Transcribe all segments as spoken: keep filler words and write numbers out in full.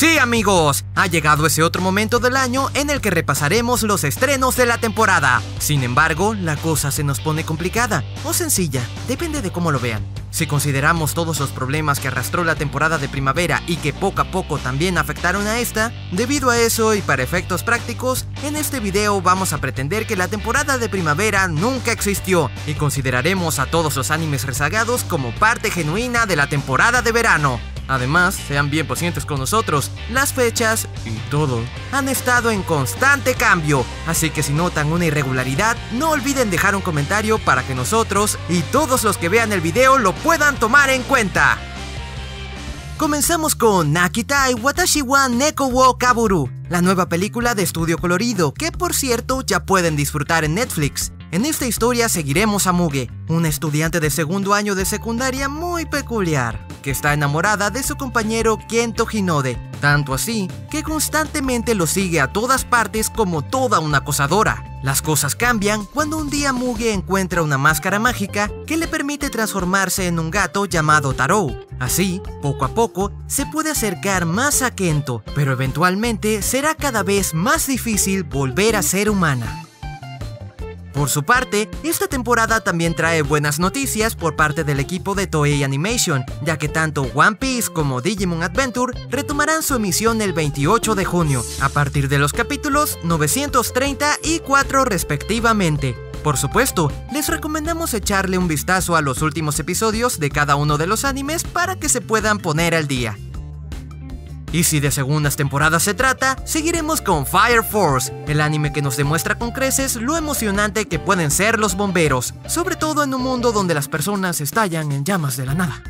Sí, amigos, ha llegado ese otro momento del año en el que repasaremos los estrenos de la temporada. Sin embargo, la cosa se nos pone complicada o sencilla, depende de cómo lo vean. Si consideramos todos los problemas que arrastró la temporada de primavera y que poco a poco también afectaron a esta, debido a eso y para efectos prácticos, en este video vamos a pretender que la temporada de primavera nunca existió y consideraremos a todos los animes rezagados como parte genuina de la temporada de verano. Además, sean bien pacientes con nosotros, las fechas y todo han estado en constante cambio, así que si notan una irregularidad, no olviden dejar un comentario para que nosotros y todos los que vean el video lo puedan tomar en cuenta. Comenzamos con Nakitai Watashi wa Neko wo Kaburu, la nueva película de Studio Colorido, que por cierto ya pueden disfrutar en Netflix. En esta historia seguiremos a Muge, una estudiante de segundo año de secundaria muy peculiar, que está enamorada de su compañero Kento Hinode, tanto así que constantemente lo sigue a todas partes como toda una acosadora. Las cosas cambian cuando un día Muge encuentra una máscara mágica que le permite transformarse en un gato llamado Tarou. Así, poco a poco, se puede acercar más a Kento, pero eventualmente será cada vez más difícil volver a ser humana. Por su parte, esta temporada también trae buenas noticias por parte del equipo de Toei Animation, ya que tanto One Piece como Digimon Adventure retomarán su emisión el veintiocho de junio, a partir de los capítulos novecientos treinta y cuatro respectivamente. Por supuesto, les recomendamos echarle un vistazo a los últimos episodios de cada uno de los animes para que se puedan poner al día. Y si de segundas temporadas se trata, seguiremos con Fire Force, el anime que nos demuestra con creces lo emocionante que pueden ser los bomberos, sobre todo en un mundo donde las personas estallan en llamas de la nada.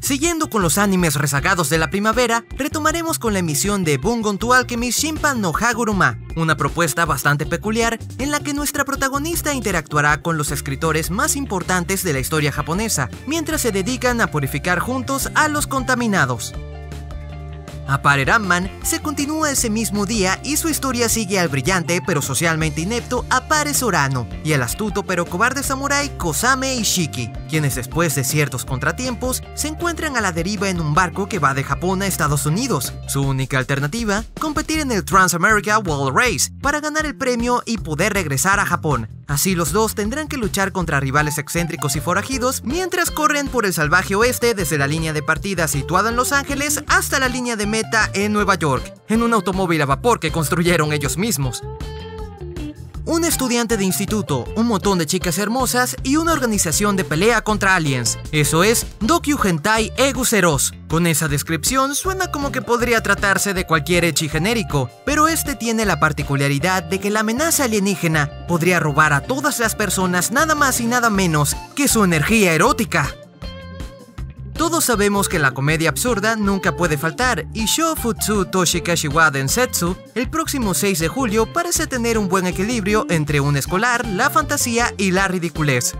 Siguiendo con los animes rezagados de la primavera, retomaremos con la emisión de Bungo to Alchemist: Shinpan no Haguruma, una propuesta bastante peculiar en la que nuestra protagonista interactuará con los escritores más importantes de la historia japonesa, mientras se dedican a purificar juntos a los contaminados. Apare Ranman se continúa ese mismo día y su historia sigue al brillante pero socialmente inepto Apare Sorano y el astuto pero cobarde samurái Kosame Ishiki, quienes después de ciertos contratiempos se encuentran a la deriva en un barco que va de Japón a Estados Unidos. Su única alternativa, competir en el Trans-America World Race para ganar el premio y poder regresar a Japón. Así los dos tendrán que luchar contra rivales excéntricos y forajidos mientras corren por el salvaje oeste desde la línea de partida situada en Los Ángeles hasta la línea de meta en Nueva York, en un automóvil a vapor que construyeron ellos mismos. Un estudiante de instituto, un montón de chicas hermosas y una organización de pelea contra aliens. Eso es Dokyu Hentai Egus Eros. Con esa descripción suena como que podría tratarse de cualquier ecchi genérico, pero este tiene la particularidad de que la amenaza alienígena podría robar a todas las personas nada más y nada menos que su energía erótica. Todos sabemos que la comedia absurda nunca puede faltar y Shou Futsu Toshikashiwa Densetsu el próximo seis de julio parece tener un buen equilibrio entre un escolar, la fantasía y la ridiculez.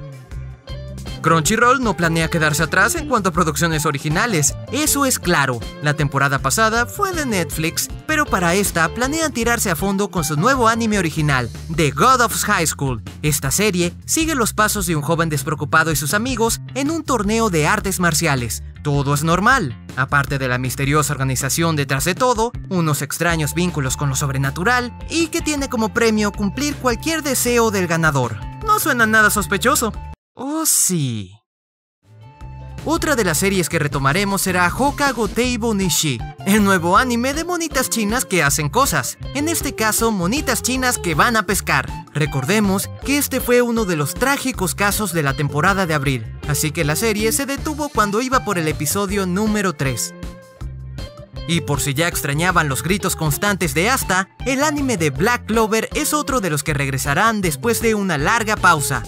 Crunchyroll no planea quedarse atrás en cuanto a producciones originales, eso es claro. La temporada pasada fue de Netflix, pero para esta planean tirarse a fondo con su nuevo anime original, The God of High School. Esta serie sigue los pasos de un joven despreocupado y sus amigos en un torneo de artes marciales. Todo es normal, aparte de la misteriosa organización detrás de todo, unos extraños vínculos con lo sobrenatural y que tiene como premio cumplir cualquier deseo del ganador. No suena nada sospechoso. ¡Oh, sí! Otra de las series que retomaremos será Hokago Teibou Nishi, el nuevo anime de monitas chinas que hacen cosas, en este caso monitas chinas que van a pescar. Recordemos que este fue uno de los trágicos casos de la temporada de abril, así que la serie se detuvo cuando iba por el episodio número tres. Y por si ya extrañaban los gritos constantes de Asta, el anime de Black Clover es otro de los que regresarán después de una larga pausa.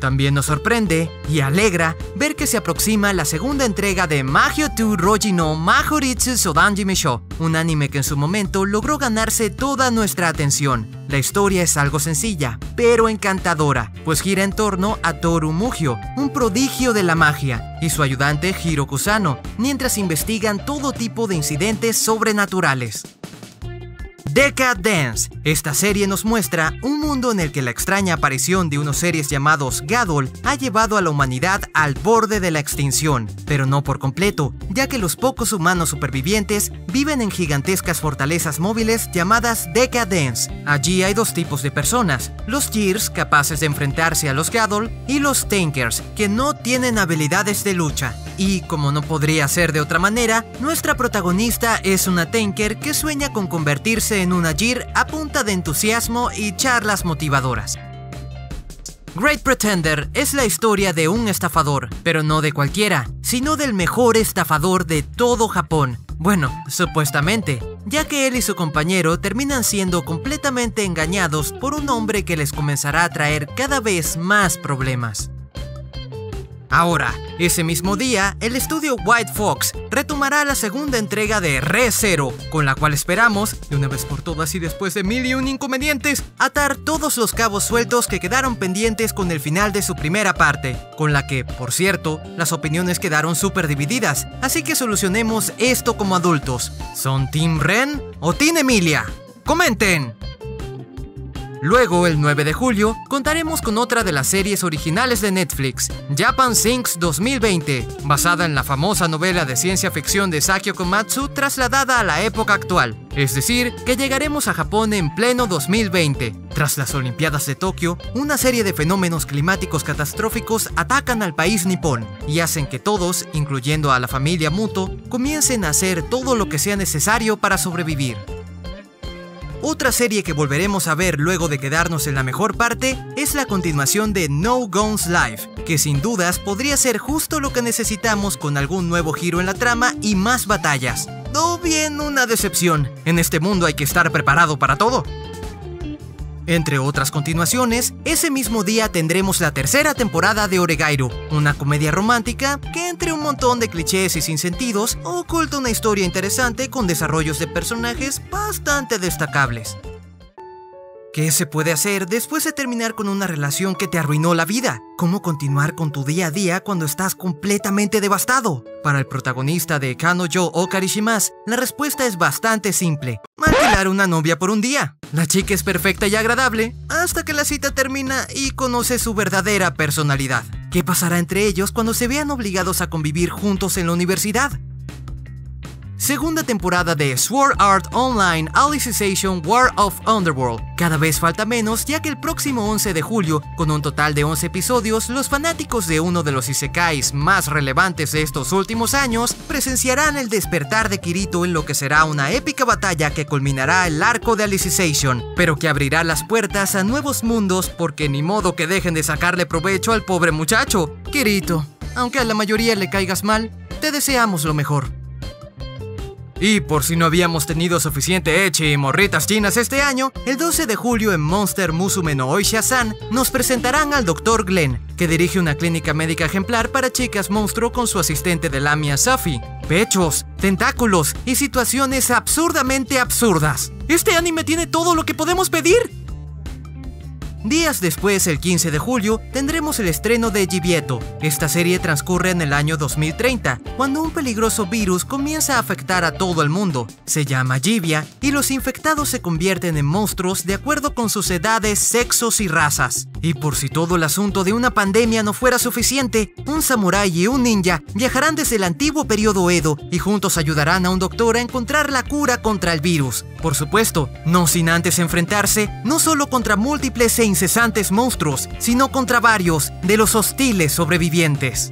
También nos sorprende y alegra ver que se aproxima la segunda entrega de Mahoutsukai no Yome no Mahoritsu Sodanjimisho, un anime que en su momento logró ganarse toda nuestra atención. La historia es algo sencilla, pero encantadora, pues gira en torno a Toru Mugyo, un prodigio de la magia, y su ayudante Hiro Kusano, mientras investigan todo tipo de incidentes sobrenaturales. Decadence. Esta serie nos muestra un mundo en el que la extraña aparición de unos seres llamados Gadol ha llevado a la humanidad al borde de la extinción, pero no por completo, ya que los pocos humanos supervivientes viven en gigantescas fortalezas móviles llamadas Decadence. Allí hay dos tipos de personas, los Gears, capaces de enfrentarse a los Gadol, y los Tankers, que no tienen habilidades de lucha. Y, como no podría ser de otra manera, nuestra protagonista es una Tanker que sueña con convertirse en una Gear a punta de entusiasmo y charlas motivadoras. Great Pretender es la historia de un estafador, pero no de cualquiera, sino del mejor estafador de todo Japón. Bueno, supuestamente, ya que él y su compañero terminan siendo completamente engañados por un hombre que les comenzará a traer cada vez más problemas. Ahora, ese mismo día, el estudio White Fox retomará la segunda entrega de Re Zero, con la cual esperamos, de una vez por todas y después de mil y un inconvenientes, atar todos los cabos sueltos que quedaron pendientes con el final de su primera parte, con la que, por cierto, las opiniones quedaron súper divididas, así que solucionemos esto como adultos. ¿Son Team Ren o Team Emilia? ¡Comenten! Luego, el nueve de julio, contaremos con otra de las series originales de Netflix, Japan Sinks dos mil veinte, basada en la famosa novela de ciencia ficción de Sakio Komatsu trasladada a la época actual, es decir, que llegaremos a Japón en pleno dos mil veinte. Tras las Olimpiadas de Tokio, una serie de fenómenos climáticos catastróficos atacan al país nipón y hacen que todos, incluyendo a la familia Muto, comiencen a hacer todo lo que sea necesario para sobrevivir. Otra serie que volveremos a ver luego de quedarnos en la mejor parte es la continuación de No Guns Life, que sin dudas podría ser justo lo que necesitamos con algún nuevo giro en la trama y más batallas. O bien una decepción. En este mundo hay que estar preparado para todo. Entre otras continuaciones, ese mismo día tendremos la tercera temporada de Oregairu, una comedia romántica que entre un montón de clichés y sinsentidos oculta una historia interesante con desarrollos de personajes bastante destacables. ¿Qué se puede hacer después de terminar con una relación que te arruinó la vida? ¿Cómo continuar con tu día a día cuando estás completamente devastado? Para el protagonista de Kanojo Okarishimasu, la respuesta es bastante simple. Alquilar una novia por un día. La chica es perfecta y agradable hasta que la cita termina y conoce su verdadera personalidad. ¿Qué pasará entre ellos cuando se vean obligados a convivir juntos en la universidad? Segunda temporada de Sword Art Online Alicization War of Underworld. Cada vez falta menos, ya que el próximo once de julio, con un total de once episodios, los fanáticos de uno de los isekais más relevantes de estos últimos años presenciarán el despertar de Kirito en lo que será una épica batalla que culminará el arco de Alicization, pero que abrirá las puertas a nuevos mundos porque ni modo que dejen de sacarle provecho al pobre muchacho. Kirito, aunque a la mayoría le caigas mal, te deseamos lo mejor. Y por si no habíamos tenido suficiente ecchi y morritas chinas este año, el doce de julio en Monster Musume no Oisha-san nos presentarán al doctor Glenn, que dirige una clínica médica ejemplar para chicas monstruo con su asistente de Lamia Safi. Pechos, tentáculos y situaciones absurdamente absurdas. Este anime tiene todo lo que podemos pedir. Días después, el quince de julio, tendremos el estreno de Gibieto. Esta serie transcurre en el año dos mil treinta, cuando un peligroso virus comienza a afectar a todo el mundo. Se llama Gibia y los infectados se convierten en monstruos de acuerdo con sus edades, sexos y razas. Y por si todo el asunto de una pandemia no fuera suficiente, un samurái y un ninja viajarán desde el antiguo periodo Edo y juntos ayudarán a un doctor a encontrar la cura contra el virus. Por supuesto, no sin antes enfrentarse no solo contra múltiples e incesantes monstruos, sino contra varios de los hostiles sobrevivientes.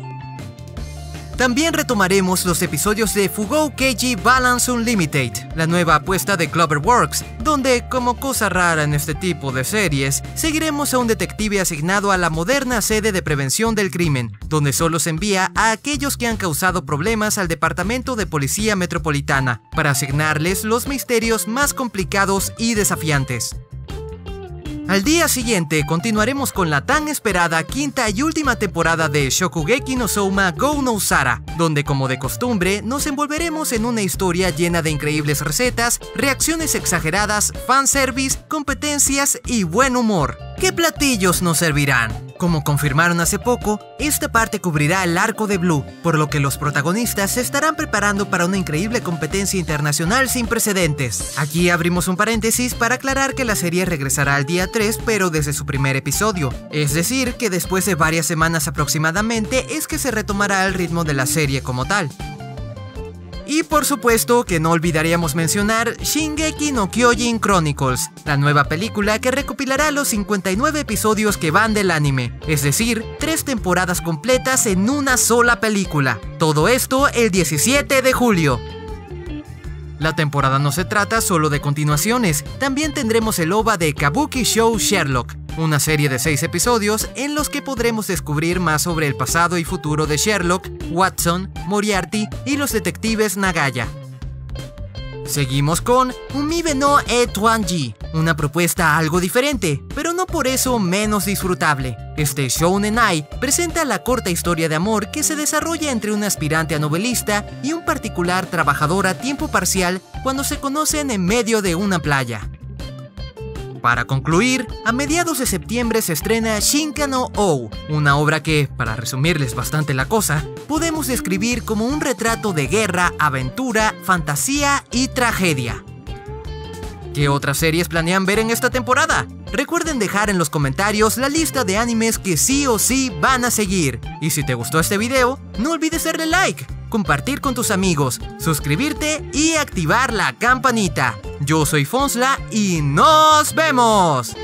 También retomaremos los episodios de Fugou Keiji Balance Unlimited, la nueva apuesta de Cloverworks, donde, como cosa rara en este tipo de series, seguiremos a un detective asignado a la moderna sede de prevención del crimen, donde solo se envía a aquellos que han causado problemas al Departamento de Policía Metropolitana, para asignarles los misterios más complicados y desafiantes. Al día siguiente continuaremos con la tan esperada quinta y última temporada de Shokugeki no Souma Go no Usara, donde como de costumbre nos envolveremos en una historia llena de increíbles recetas, reacciones exageradas, fanservice, competencias y buen humor. ¿Qué platillos nos servirán? Como confirmaron hace poco, esta parte cubrirá el arco de Blue, por lo que los protagonistas se estarán preparando para una increíble competencia internacional sin precedentes. Aquí abrimos un paréntesis para aclarar que la serie regresará al día tres, pero desde su primer episodio. Es decir, que después de varias semanas aproximadamente es que se retomará el ritmo de la serie como tal. Y por supuesto que no olvidaríamos mencionar Shingeki no Kyojin Chronicles, la nueva película que recopilará los cincuenta y nueve episodios que van del anime, es decir, tres temporadas completas en una sola película. Todo esto el diecisiete de julio. La temporada no se trata solo de continuaciones, también tendremos el O V A de Kabuki Show Sherlock, una serie de seis episodios en los que podremos descubrir más sobre el pasado y futuro de Sherlock, Watson, Moriarty y los detectives Nagaya. Seguimos con Umibe no Etwanji, una propuesta algo diferente, pero no por eso menos disfrutable. Este Shounen Ai presenta la corta historia de amor que se desarrolla entre una aspirante a novelista y un particular trabajador a tiempo parcial cuando se conocen en medio de una playa. Para concluir, a mediados de septiembre se estrena Shinkan no Ou, una obra que, para resumirles bastante la cosa, podemos describir como un retrato de guerra, aventura, fantasía y tragedia. ¿Qué otras series planean ver en esta temporada? Recuerden dejar en los comentarios la lista de animes que sí o sí van a seguir. Y si te gustó este video, no olvides darle like, compartir con tus amigos, suscribirte y activar la campanita. Yo soy Fonsla y ¡nos vemos!